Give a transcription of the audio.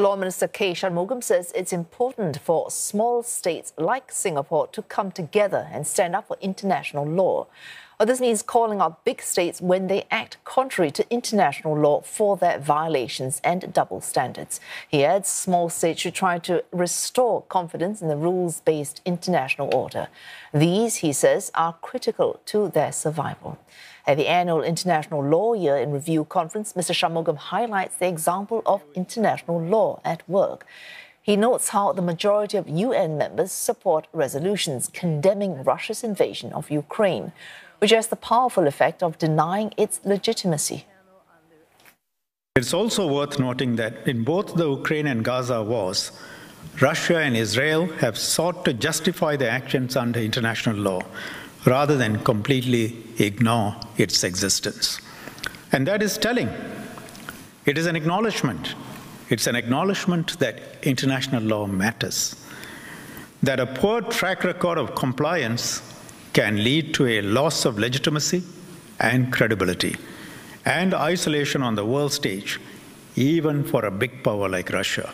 Law Minister K Shanmugam says it's important for small states like Singapore to come together and stand up for international law. Well, this means calling out big states when they act contrary to international law for their violations and double standards. He adds small states should try to restore confidence in the rules-based international order. These, he says, are critical to their survival. At the annual International Law Year in Review Conference, Mr. Shanmugam highlights the example of international law at work. He notes how the majority of UN members support resolutions condemning Russia's invasion of Ukraine, which has the powerful effect of denying its legitimacy. It's also worth noting that in both the Ukraine and Gaza wars, Russia and Israel have sought to justify their actions under international law, rather than completely ignore its existence. And that is telling. It is an acknowledgement. It's an acknowledgement that international law matters, that a poor track record of compliance can lead to a loss of legitimacy and credibility, and isolation on the world stage, even for a big power like Russia.